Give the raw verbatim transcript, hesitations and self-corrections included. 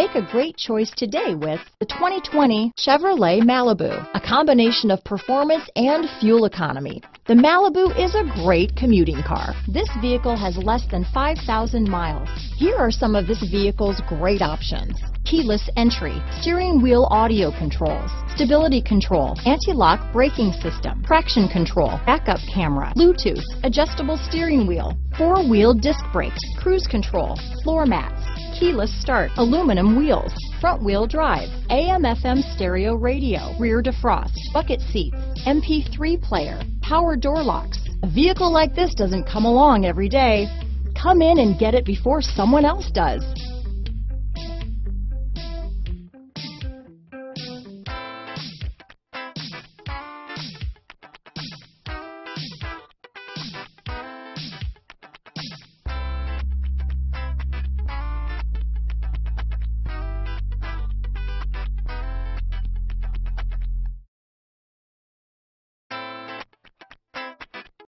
Make a great choice today with the twenty twenty Chevrolet Malibu, a combination of performance and fuel economy. The Malibu is a great commuting car. This vehicle has less than five thousand miles. Here are some of this vehicle's great options: keyless entry, steering wheel audio controls, stability control, anti-lock braking system, traction control, backup camera, Bluetooth, adjustable steering wheel, four-wheel disc brakes, cruise control, floor mats, keyless start, aluminum wheels, front-wheel drive, A M F M stereo radio, rear defrost, bucket seats, M P three player, power door locks. A vehicle like this doesn't come along every day. Come in and get it before someone else does.